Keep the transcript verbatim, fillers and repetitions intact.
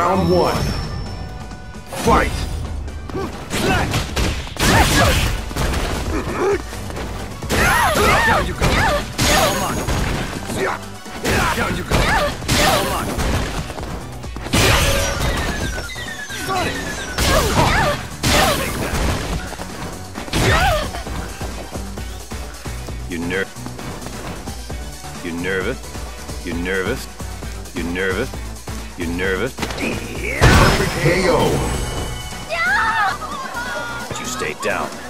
Round one. Fight! Down you go! Come on! Down you go! Come on! Got it! I'll take that! You ner... You nervous? You nervous? You nervous? You nervous? Yeah. Perfect K O! No! You stay down.